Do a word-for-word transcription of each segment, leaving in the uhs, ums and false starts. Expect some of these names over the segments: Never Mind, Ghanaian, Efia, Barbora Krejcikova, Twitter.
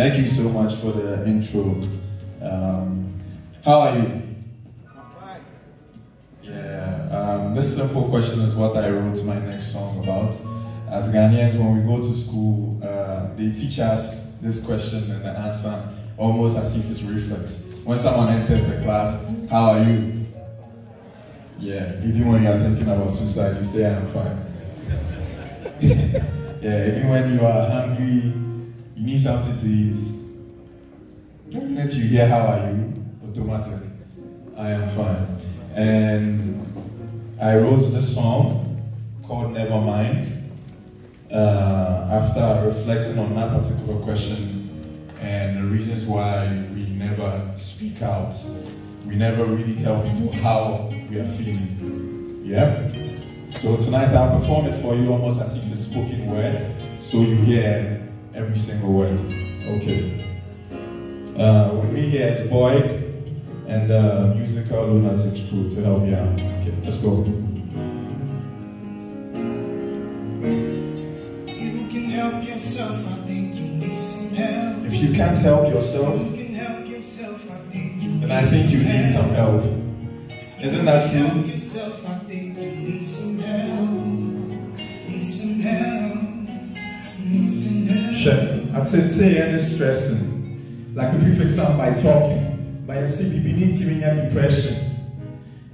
Thank you so much for the intro. Um, how are you? I'm fine. Yeah, um, this simple question is what I wrote my next song about. As Ghanaians, when we go to school, uh, they teach us this question and the answer almost as if it's reflex. When someone enters the class, how are you? Yeah, even when you are thinking about suicide, you say, I'm fine. Yeah, even when you are hungry, you need something to eat. The minute you hear, how are you? Automatic, I am fine. And I wrote this song called Never Mind. Uh, after reflecting on that particular question and the reasons why we never speak out, we never really tell people how we are feeling. Yeah? So tonight I'll perform it for you almost as if it's spoken word, so you hear every single word. Okay. Uh, with me here is Boyd and the musical Lunatics crew to help me out. Okay, let's go. Yourself, I think you need some help. If you can't help yourself, you can help yourself, I think you then I think you need some help. Isn't that true? Help yourself, I think you need some help. Need some help. Need some help. Sure. I'd say say any stressing. Like if you fix something by talking, but you see you need to be in depression.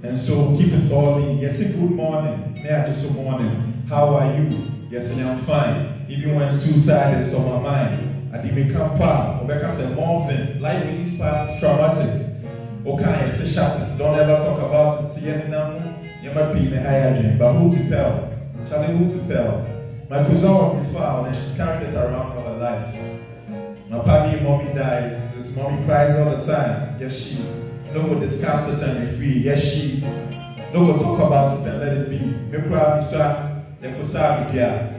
And so keep it all in. You say good morning. Yeah, just good morning. How are you? Yes, I'm fine. Even when suicide is on my mind, I didn't come back. Obeka said, Morven, life in this past is traumatic. Okay, say shut it. Don't ever talk about it. See, you might be in a higher dream. But who to tell? Charlie, who to tell? My cousin was defiled and she's carried it around all her life. My papi, mommy dies. This mommy cries all the time. Yes, she. No one discuss it and be free. Yes, she. No one talk about it and let it be. Me cry, me cry. They could say, yeah.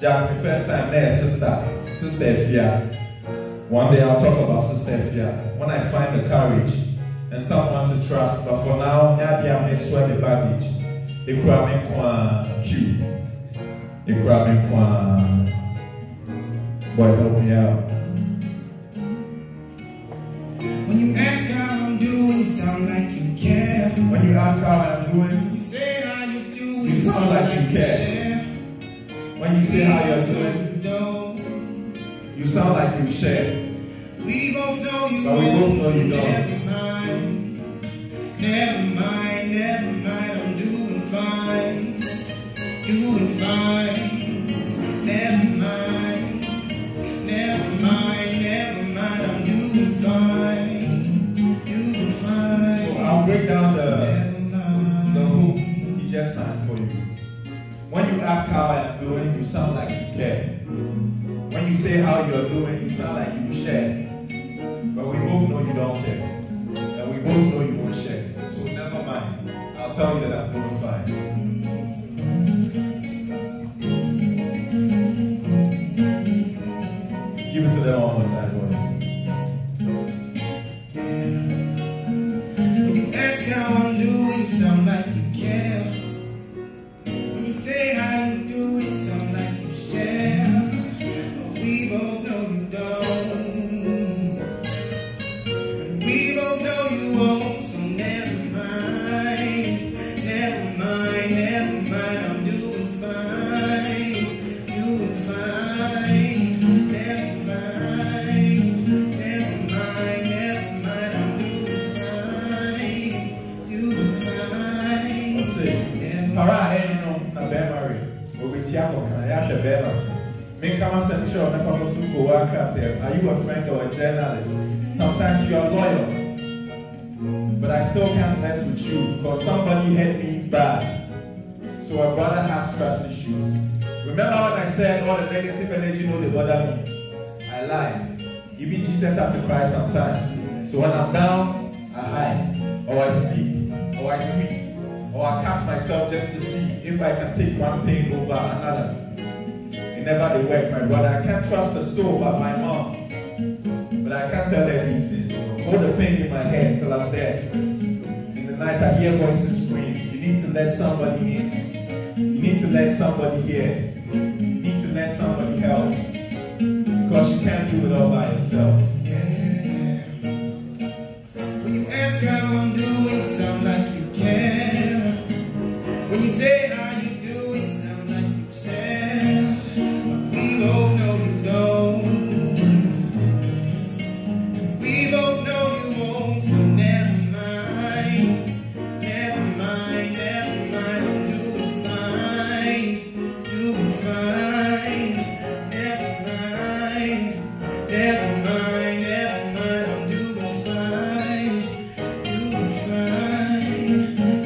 Jack, the first time there, sister, sister Efia. One day I'll talk about sister Efia when I find the courage and someone to trust. But for now, Nabi I may swear the baggage. They grab me kwa Q. They grab me kwa. Boy, help me out. When you ask how I'm doing, you sound like you care. When you ask how I'm doing, you say how you do. You sound like you care. When you say how you're doing, you sound like you share. We both know you, but we both know you don't. Never mind, never mind, never mind. I'm doing fine, doing fine. Never mind, never mind, never mind. I'm doing fine, doing fine. So I'll break down the the hook he just sang for you. When you ask how I'm doing, you sound like you care. When you say how you're doing, you sound like you share. But we both know you don't care. And we both know you won't share. So never mind. I'll tell you that I'm doing fine. Give it to them one more time, boy. When you ask how I'm doing, you sound like you care. You say how you do it, sound like you share, but we both know you don't, and we both know you won't, so never mind, never mind, never mind, I'm doing fine, doing fine, never mind, never mind, never mind, I'm doing fine, doing fine, let's see, all right. Are you a friend or a journalist? Sometimes you are loyal, but I still can't mess with you because somebody hit me bad. So my brother has trust issues. Remember when I said all the negative energy, you know, they bother me? I lied. Even Jesus had to cry sometimes. So when I'm down, I hide, or I sleep, or I tweet, or I cut myself just to see if I can take one thing over another. It never they work, my brother. I can't trust a soul but my mom. But I can't tell her these things. All the pain in my head till I'm there. In the night I hear voices scream. You need to let somebody in. You need to let somebody hear. You need to let somebody help. Because you you can't do it all by yourself. Yeah. When you ask how I'm doing, you sound like you care. When you say how you doing, you sound like you share. But we both know you don't. And we both know you won't, so never mind. Never mind, never mind, I'm doing fine. Doing fine. Never mind, never mind, I'm doing fine, doing fine, never mind,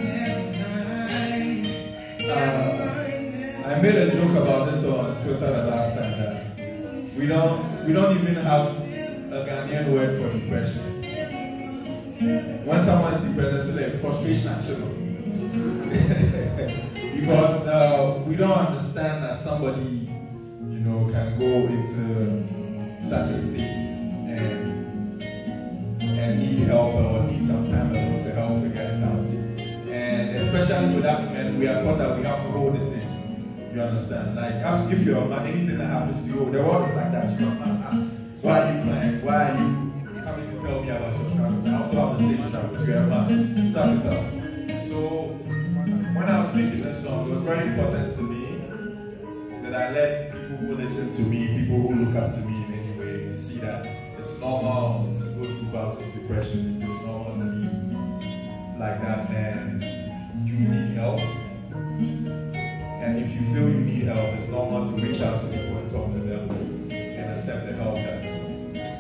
never mind, never uh, I made a joke about this on Twitter the last time that we don't, we don't even have a Ghanaian word for depression. When someone's depressed, it's like frustration actually. Because uh, we don't understand that somebody, you know, can go into such a state and, and need help or need some time alone to help figure it out. And especially with us men, we are taught that we have to hold it in. You understand? Like, as if you're man, anything that happens to you, the world is like that. You're man. Why are you crying? Why are you coming to tell me about your struggles? I also have the same struggles. You're a man. So, so, when I was making this song, it was very important to me that I let people who listen to me, people who look up to me, that it's normal to go through bouts of depression, it's normal to be like that, and you need help. And if you feel you need help, it's normal to reach out to people and talk to them and accept the help that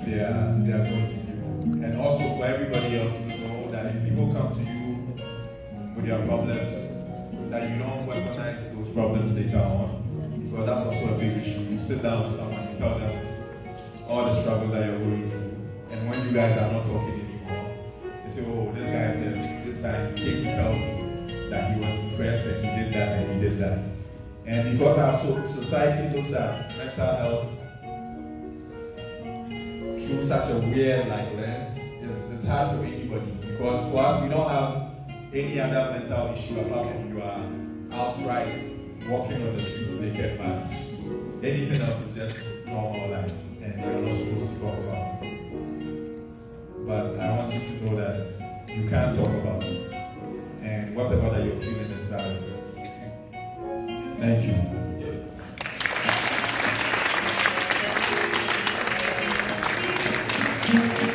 they are, they are going to give. And also for everybody else to know that if people come to you with their problems, that you don't weaponize those problems later on, because that's also a big issue. You sit down with someone and tell them all the struggles that you're going through. And when you guys are not talking anymore, they say, oh, this guy said this time he told me that he was depressed and he did that and he did that. And because our society looks at mental health through such a weird like lens, it's, it's hard for anybody. Because for us, we don't have any other mental issue apart from you are outright walking on the streets naked man. Anything else is just normal life. And you're not supposed to talk about it. But I want you to know that you can talk about it. And whatever that you're feeling is valuable. Thank you. Yeah.